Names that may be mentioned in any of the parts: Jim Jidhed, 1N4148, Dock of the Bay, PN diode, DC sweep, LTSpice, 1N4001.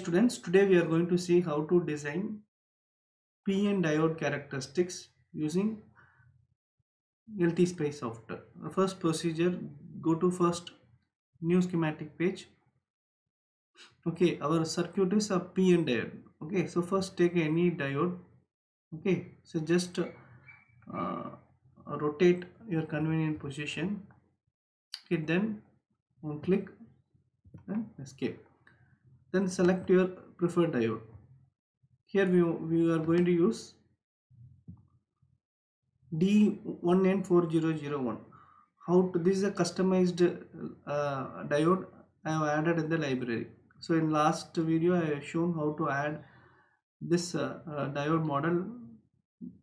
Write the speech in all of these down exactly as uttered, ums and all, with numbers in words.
Students, today we are going to see how to design P N diode characteristics using LTSpice software. First procedure, go to first new schematic page. Okay, our circuit is a P N diode. Okay, so first take any diode. Okay, so just uh, rotate your convenient position. Okay, then one click and escape. Then select your preferred diode. Here we, we are going to use D one N four zero zero one. How to, this is a customized uh, diode I have added in the library. So in last video I have shown how to add this uh, uh, diode model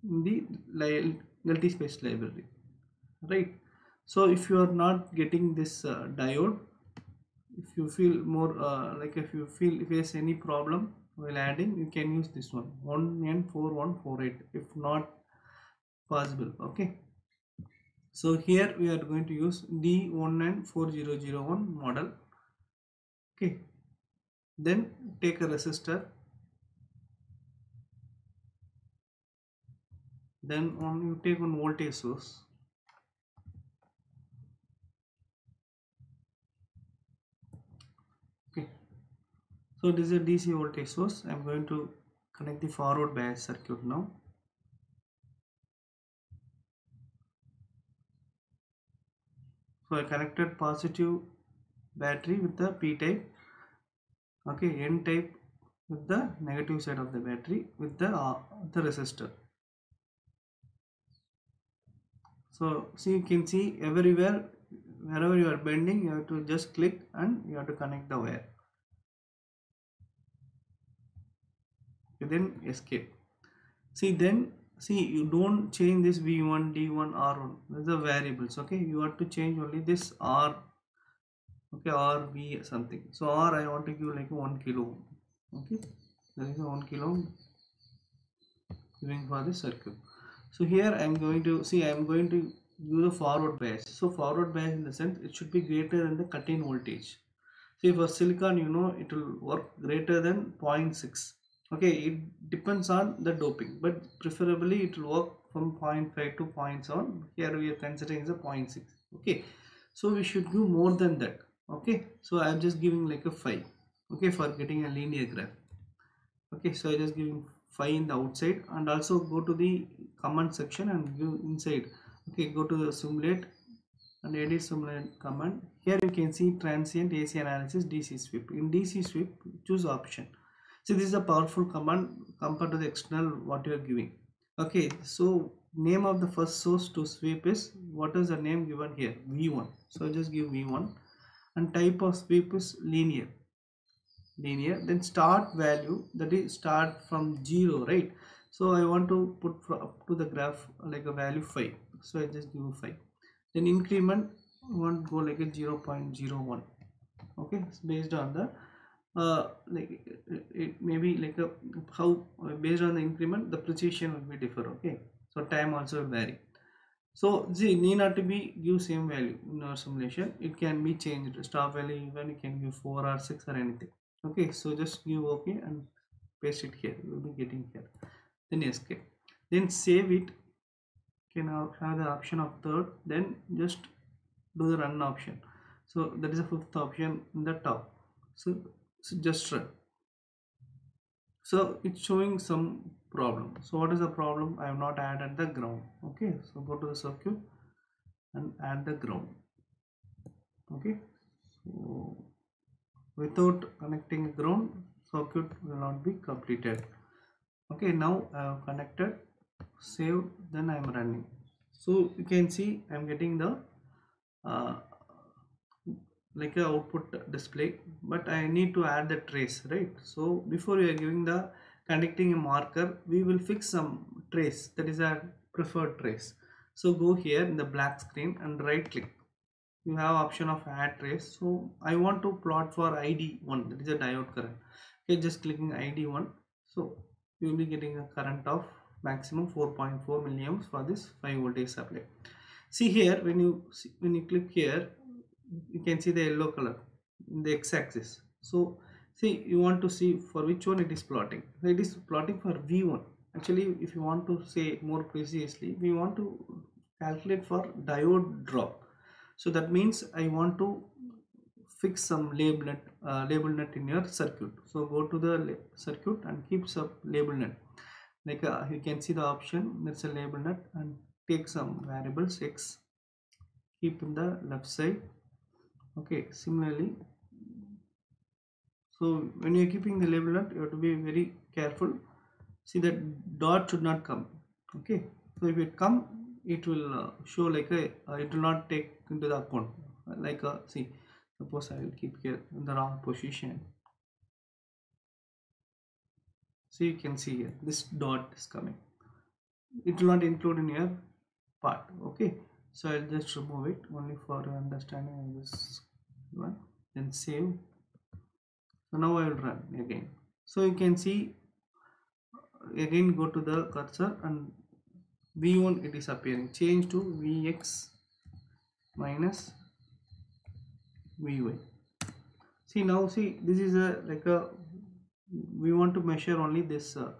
in the LTSpice library, right? So if you are not getting this uh, diode, if you feel more uh, like if you feel if face any problem while adding, you can use this one one N four one four eight if not possible. Okay, so here we are going to use D one N four zero zero one model. Okay, then take a resistor, then on you take one voltage source. So this is a D C voltage source. I am going to connect the forward bias circuit now. So I connected positive battery with the P-type, okay, N-type with the negative side of the battery with the, uh, the resistor. So see, you can see everywhere, wherever you are bending, you have to just click and you have to connect the wire. Then escape. See, then see, you don't change this V one D one R one, these are variables. Okay, you have to change only this R, okay, R V something. So R I want to give like one kilo ohm. Okay, there is a one kilo ohm giving for this circuit. So here I am going to see I am going to do the forward bias. So forward bias in the sense it should be greater than the cut-in voltage. See, for silicon, you know, it will work greater than zero point six. Okay, it depends on the doping, but preferably it will work from zero point five to zero point seven. Here we are considering the zero point six. Okay, so we should do more than that. Okay, so I am just giving like a five. Okay, for getting a linear graph. Okay, so I just giving five in the outside, and also go to the command section and give inside. Okay, go to the simulate and edit simulate command. Here you can see transient, A C analysis, D C sweep. In D C sweep, choose option. See, this is a powerful command compared to the external what you are giving. Okay, so name of the first source to sweep is, what is the name given here? V one. So just give V one, and type of sweep is linear. Linear. Then start value, that is start from zero, right? So I want to put up to the graph like a value five. So I just give five. Then increment, I want to go like a zero point zero one. Okay, it's based on the uh like it, it may be like a how based on the increment the precision will be differ. Okay, so time also vary. So see, need not to be give same value in our simulation, it can be changed. Stop value even you can give four or six or anything. Okay, so just give okay and paste it here, you will be getting here. Then escape, then save it. Okay, now have the option of third, then just do the run option. So that is the fifth option in the top. So So just run. So it's showing some problem. So what is the problem? I have not added the ground. Okay, so go to the circuit and add the ground. Okay, so without connecting the ground, circuit will not be completed. Okay, now I have connected, saved, then I am running. So you can see I am getting the uh, like a output display, but I need to add the trace, right? So before you are giving the connecting a marker, we will fix some trace, that is a preferred trace. So go here in the black screen and right click, you have option of add trace. So I want to plot for I D one, that is a diode current. Okay, just clicking I D one, so you will be getting a current of maximum four point four milliamps for this five voltage supply. See here, when you see, when you click here, you can see the yellow color in the x-axis. So See, you want to see for which one it is plotting. It is plotting for V one. Actually, if you want to say more precisely, we want to calculate for diode drop. So that means I want to fix some label net, uh, label net in your circuit. So go to the circuit and keep some label net. Like uh, you can see the option, that's a label net, and take some variables x. Keep in the left side. Okay, similarly. So when you are keeping the label net, you have to be very careful. See that dot should not come. Okay, so if it come, it will uh, show like a uh, it will not take into the account. Like a see, suppose I will keep here in the wrong position. So you can see here this dot is coming. It will not include in your part. Okay, so I'll just remove it only for understanding this one. Then save. So now I will run again. So you can see. Again go to the cursor and V one it is appearing. Change to Vx minus Vy. See now, see this is a like a we want to measure only this uh,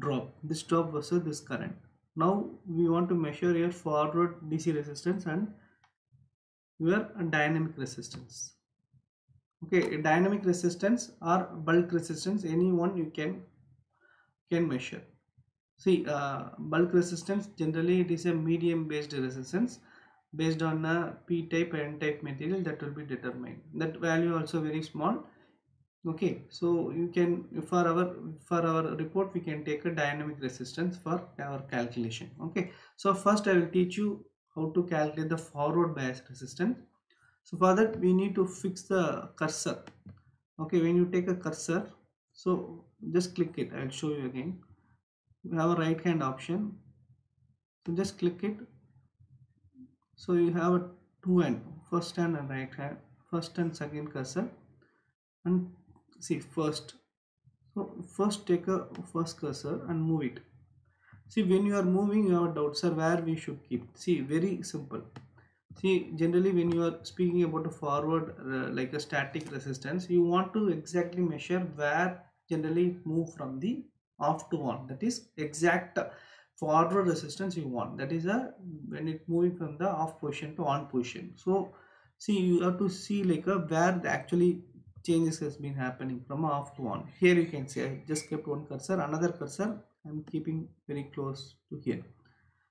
drop, this drop versus this current. Now we want to measure your forward D C resistance and your dynamic resistance. Okay, dynamic resistance or bulk resistance, any one you can can measure. See, uh, bulk resistance generally it is a medium based resistance based on a p type and n type material that will be determined. That value also very small. Okay, so you can for our for our report we can take a dynamic resistance for our calculation. Okay, so first I will teach you how to calculate the forward bias resistance. So for that we need to fix the cursor. Okay, when you take a cursor, so just click it. I'll show you again. We have a right hand option, so just click it. So you have a two hand, first hand and right hand, first and second cursor, and see first. So first take a first cursor and move it. See when you are moving, you have a doubt, sir, where we should keep. See, very simple. See, generally when you are speaking about a forward uh, like a static resistance, you want to exactly measure where generally move from the off to on. That is exact forward resistance you want. That is a when it moving from the off position to on position. So see, you have to see like a where the actually changes has been happening from off to on. Here you can see I just kept one cursor, another cursor I'm keeping very close to here.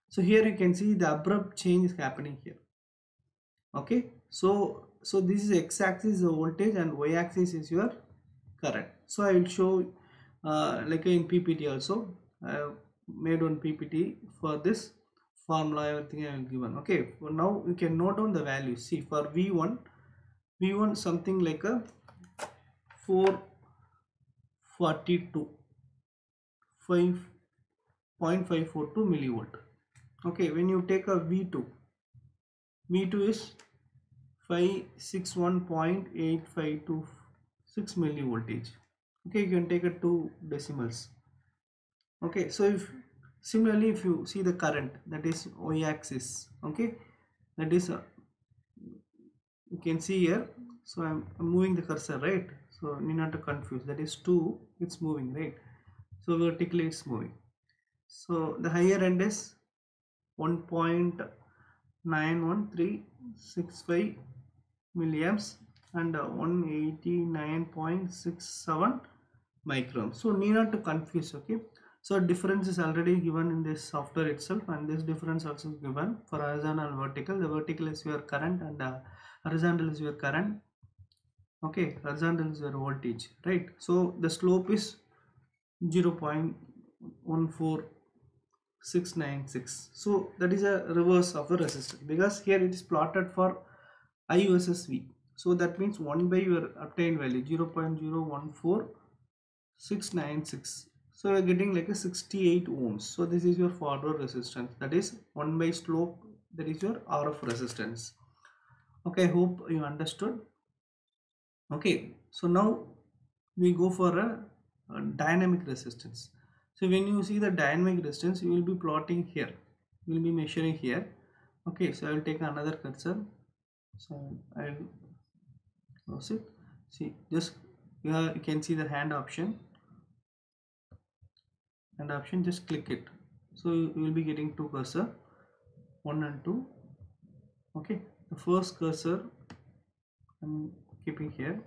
So here you can see the abrupt change is happening here. Okay, so so this is x-axis is the voltage and y-axis is your current. So I will show uh, like in P P T also. I have made one P P T for this formula, everything I will given. Okay, well, now you can note down the value. See for V one, V one something like a four forty-two, five point five four two millivolt. Okay, when you take a V two, V two is five sixty-one point eight five two six millivoltage. Okay, you can take a two decimals. Okay, so if similarly if you see the current, that is y axis. Okay, that is uh, you can see here. So I'm, I'm moving the cursor, right? So need not to confuse. That is two, it's moving, right? So vertically it's moving. So the higher end is one point nine one three six five milliamps and uh, one eighty-nine point six seven microns. So need not to confuse. Okay, so difference is already given in this software itself, and this difference also is given for horizontal and vertical. The vertical is your current and uh, horizontal is your current. Okay, horizontal is your voltage, right? So the slope is zero point one four six nine six. So that is a reverse of a resistance, because here it is plotted for I versus V. So that means one by your obtained value zero point zero one four six nine six. So you are getting like a sixty-eight ohms. So this is your forward resistance, that is one by slope, that is your R of resistance. Okay, I hope you understood. Okay, so now we go for a, a dynamic resistance. So when you see the dynamic resistance, you will be plotting here, you will be measuring here. Okay, so I will take another cursor. So I will close it. See, just here you can see the hand option, hand option, just click it. So you will be getting two cursor, one and two. Okay, the first cursor I'm keeping here,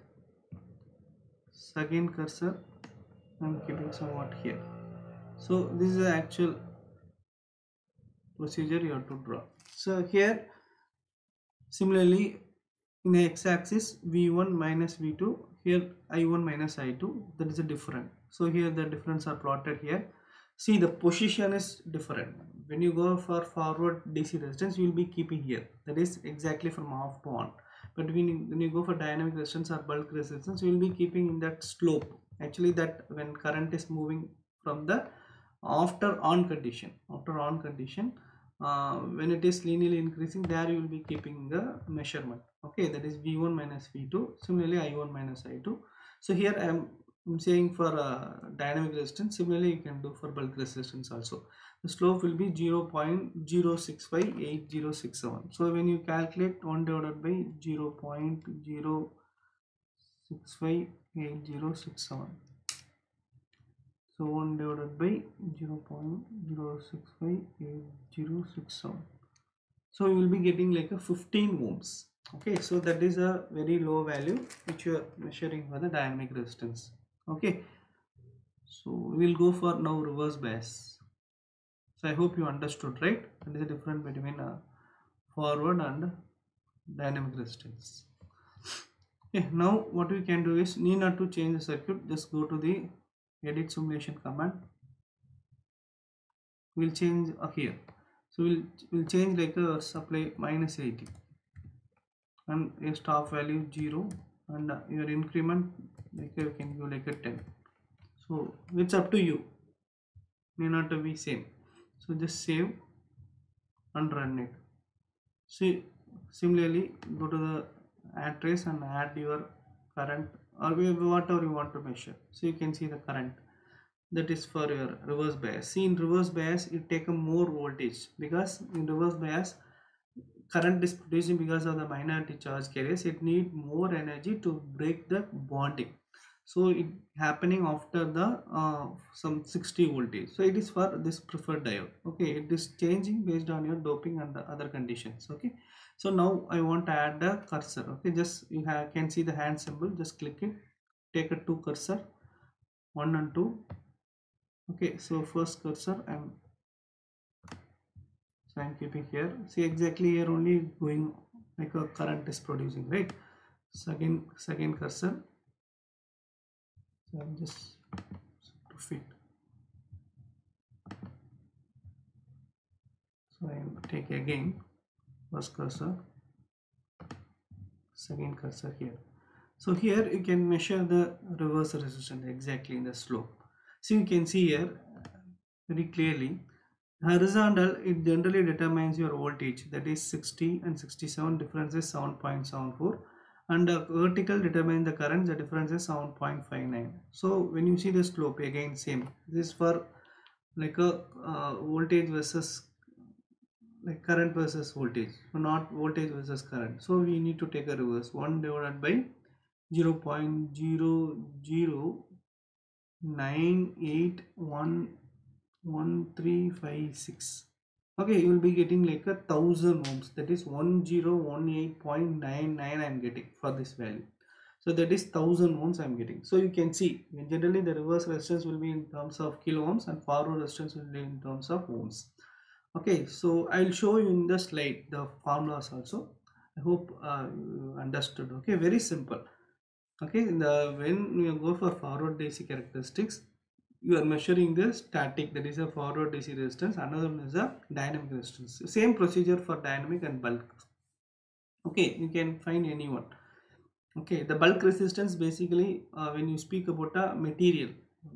second cursor I'm keeping somewhat here. So this is the actual procedure you have to draw. So here similarly in the x-axis v one minus v two, here i one minus i two, that is a difference. So here the difference are plotted here. See, the position is different. When you go for forward D C resistance, you will be keeping here, that is exactly from off to on. But when you, when you go for dynamic resistance or bulk resistance, you will be keeping in that slope. Actually, that when current is moving from the after on condition, after on condition, uh, when it is linearly increasing, there you will be keeping the measurement. Okay, that is v one minus v two. Similarly, i one minus i two. So here I am I'm saying for uh, dynamic resistance. Similarly, you can do for bulk resistance also. The slope will be zero point zero six five eight zero six seven. So when you calculate one divided by zero point zero six five eight zero six seven. So one divided by zero point zero six five eight zero six seven. So you will be getting like a fifteen ohms. Okay, so that is a very low value which you are measuring for the dynamic resistance. Okay, so we'll go for now reverse bias. So I hope you understood, right? That is the difference between uh, forward and dynamic resistance. Okay, now what we can do is, need not to change the circuit, just go to the edit simulation command. We'll change uh, here. So we'll, we'll change like a supply minus eighty and a stop value zero, and uh, your increment like you can give like a ten. So it's up to you, may not be same. So just save and run it. See, similarly go to the add trace and add your current or whatever you want to measure. So you can see the current, that is for your reverse bias. See, in reverse bias it take a more voltage, because in reverse bias current is producing because of the minority charge carriers. It need more energy to break the bonding. So it happening after the uh, some sixty voltage. So it is for this preferred diode. Okay, it is changing based on your doping and the other conditions. Okay, so now I want to add the cursor. Okay, just you have, can see the hand symbol. Just click it. Take a two cursor, one and two. Okay, so first cursor I'm. So I am keeping here. See, exactly here only going like a current is producing, right? Second, second cursor. So I'm just to fit. So I am taking again first cursor, second cursor here. So here you can measure the reverse resistance exactly in the slope. So you can see here very clearly. Horizontal, it generally determines your voltage, that is sixty and sixty-seven, difference is seven point seven four, and uh, vertical determines the current, the difference is seven point five nine. So when you see the slope, again same, this is for like a uh, voltage versus like current versus voltage, so not voltage versus current. So we need to take a reverse, one divided by zero point zero zero nine eight one one three five six. Okay, you will be getting like a thousand ohms, that is one thousand eighteen point nine nine I am getting for this value. So that is thousand ohms I am getting. So you can see generally the reverse resistance will be in terms of kilo ohms and forward resistance will be in terms of ohms. Okay, so I will show you in the slide the formulas also. I hope uh, you understood. Okay, very simple. Okay, the when you go for forward D C characteristics, you are measuring the static, that is a forward D C resistance, another one is a dynamic resistance. Same procedure for dynamic and bulk. Okay, you can find anyone. Okay, the bulk resistance basically uh, when you speak about a material,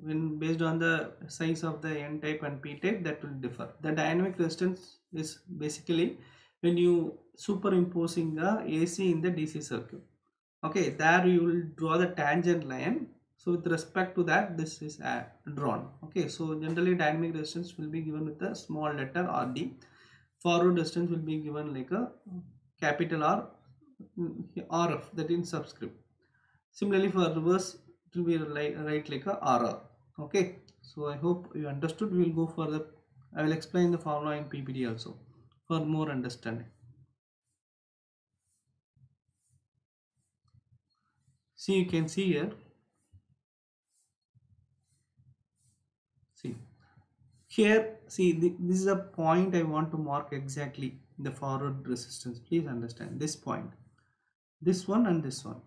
when based on the size of the N type and P type, that will differ. The dynamic resistance is basically when you superimposing the A C in the D C circuit. Okay, there you will draw the tangent line. So with respect to that, this is drawn. Okay, so generally dynamic resistance will be given with a small letter R D. Forward resistance will be given like a capital R, R F, that in subscript. Similarly for reverse it will be like, write like a R R. Okay, so I hope you understood. We will go further. I will explain the formula in P P T also for more understanding. See, you can see here. See here. See the, this is a point I want to mark exactly the forward resistance. Please understand this point, this one, and this one.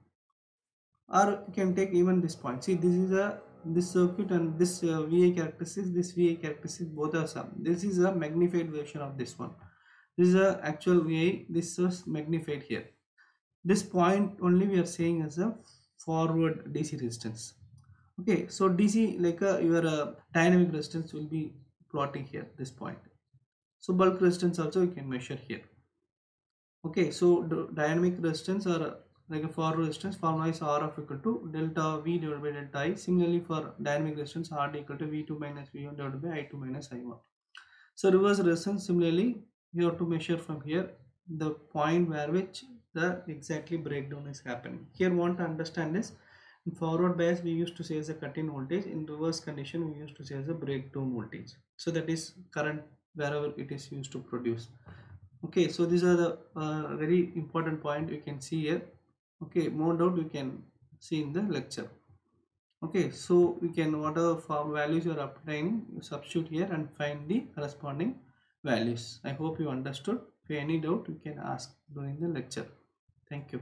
Or you can take even this point. See, this is a this circuit and this uh, V A characteristics, this V A characteristics, both are sum. This is a magnified version of this one. This is a actual V A. This is magnified here. This point only we are saying as a forward D C resistance. Okay, so D C like a your uh, dynamic resistance will be plotting here. This point. So bulk resistance also you can measure here. Okay, so dynamic resistance or like a forward resistance, formula is R of equal to delta V divided by delta I. Similarly for dynamic resistance, R equal to V two minus V one divided by I two minus I one. So reverse resistance, similarly you have to measure from here the point where which the exactly breakdown is happening. Here want to understand this, in forward bias we used to say as a cut-in voltage, in reverse condition we used to say as a breakdown voltage. So that is current wherever it is used to produce. Okay, so these are the uh, very important point you can see here. Okay, more doubt you can see in the lecture. Okay, so we can whatever form values you are obtaining, you substitute here and find the corresponding values. I hope you understood. If you have any doubt, you can ask during the lecture. Thank you.